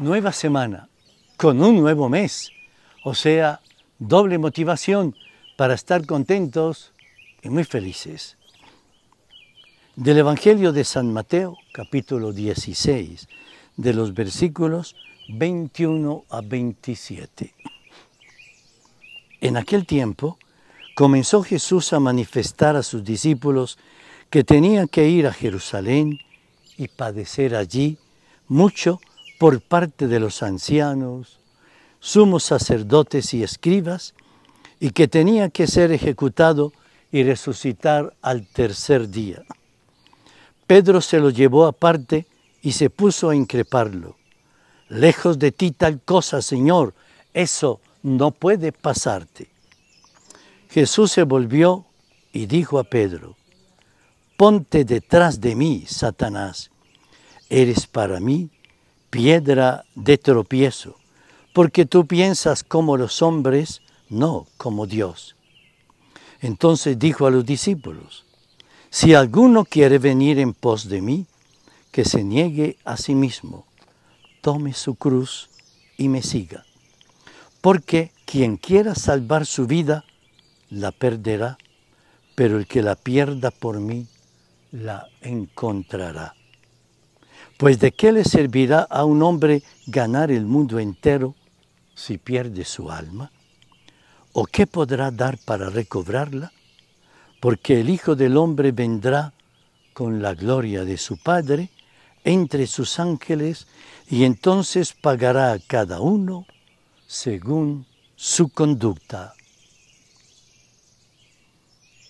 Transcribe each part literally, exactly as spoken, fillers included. nueva semana, con un nuevo mes, o sea, doble motivación para estar contentos y muy felices. Del Evangelio de San Mateo, capítulo dieciséis, de los versículos veintiuno a veintisiete. En aquel tiempo, comenzó Jesús a manifestar a sus discípulos que tenían que ir a Jerusalén y padecer allí mucho por parte de los ancianos, sumos sacerdotes y escribas, y que tenía que ser ejecutado y resucitar al tercer día. Pedro se lo llevó aparte y se puso a increparlo. «Lejos de ti tal cosa, Señor, eso no puede pasarte». Jesús se volvió y dijo a Pedro, «Ponte detrás de mí, Satanás, eres para mí piedra de tropiezo, porque tú piensas como los hombres, no como Dios». Entonces dijo a los discípulos, «Si alguno quiere venir en pos de mí, que se niegue a sí mismo, tome su cruz y me siga. Porque quien quiera salvar su vida, la perderá, pero el que la pierda por mí, la encontrará. Pues ¿de qué le servirá a un hombre ganar el mundo entero si pierde su alma? ¿O qué podrá dar para recobrarla? Porque el Hijo del Hombre vendrá con la gloria de su Padre entre sus ángeles y entonces pagará a cada uno según su conducta».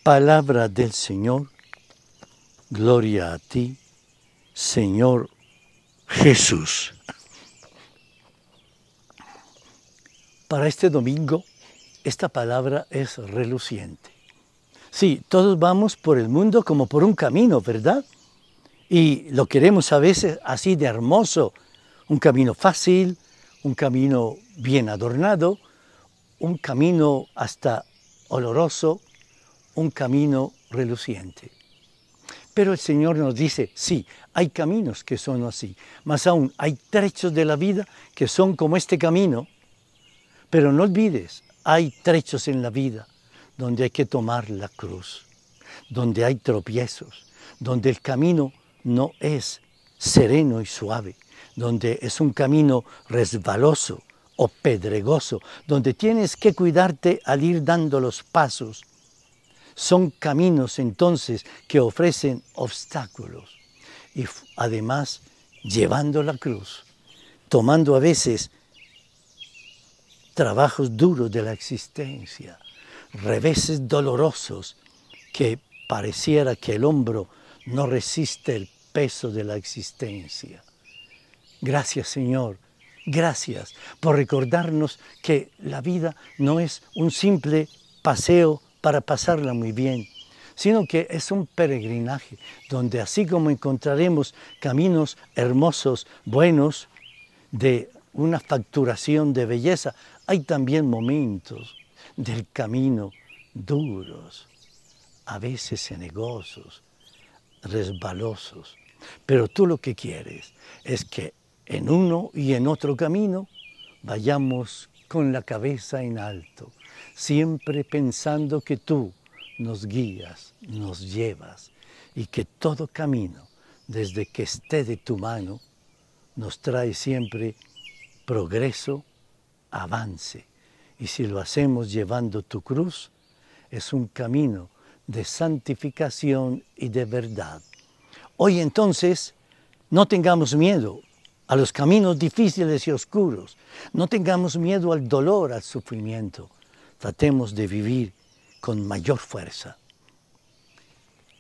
Palabra del Señor, gloria a ti, Señor Jesús. Para este domingo, esta palabra es reluciente. Sí, todos vamos por el mundo como por un camino, ¿verdad? Y lo queremos a veces así de hermoso, un camino fácil, un camino bien adornado, un camino hasta oloroso, un camino reluciente. Pero el Señor nos dice, sí, hay caminos que son así, más aún hay trechos de la vida que son como este camino, pero no olvides, hay trechos en la vida donde hay que tomar la cruz, donde hay tropiezos, donde el camino no es sereno y suave, donde es un camino resbaloso o pedregoso, donde tienes que cuidarte al ir dando los pasos. Son caminos entonces que ofrecen obstáculos y además llevando la cruz, tomando a veces trabajos duros de la existencia, reveses dolorosos que pareciera que el hombro no resiste el peso de la existencia. Gracias Señor, gracias por recordarnos que la vida no es un simple paseo para pasarla muy bien, sino que es un peregrinaje donde así como encontraremos caminos hermosos, buenos, de una facturación de belleza, hay también momentos del camino duros, a veces cenagosos, resbalosos. Pero tú lo que quieres es que en uno y en otro camino vayamos con la cabeza en alto, siempre pensando que tú nos guías, nos llevas y que todo camino, desde que esté de tu mano, nos trae siempre progreso, avance. Y si lo hacemos llevando tu cruz, es un camino de santificación y de verdad. Hoy entonces, no tengamos miedo a los caminos difíciles y oscuros, no tengamos miedo al dolor, al sufrimiento. Tratemos de vivir con mayor fuerza.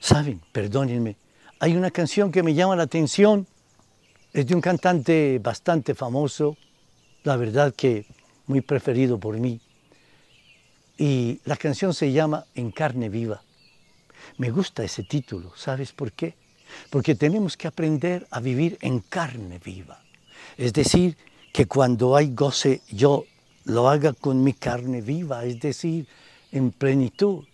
Saben, perdónenme, hay una canción que me llama la atención, es de un cantante bastante famoso, la verdad que muy preferido por mí, y la canción se llama En Carne Viva. Me gusta ese título, ¿sabes por qué? Porque tenemos que aprender a vivir en carne viva. Es decir, que cuando hay goce, yo lo haga con mi carne viva, es decir, en plenitud.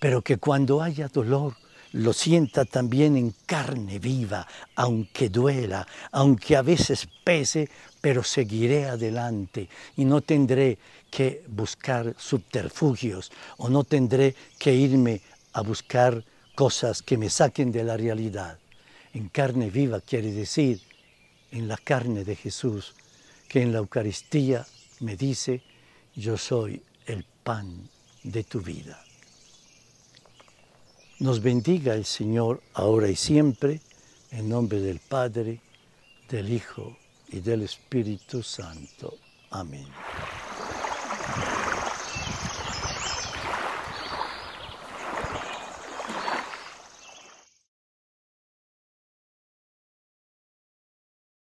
Pero que cuando haya dolor, lo sienta también en carne viva, aunque duela, aunque a veces pese, pero seguiré adelante y no tendré que buscar subterfugios o no tendré que irme a buscar cosas que me saquen de la realidad. En carne viva quiere decir en la carne de Jesús, que en la Eucaristía me dice, yo soy el pan de tu vida. Nos bendiga el Señor ahora y siempre, en nombre del Padre, del Hijo y del Espíritu Santo. Amén.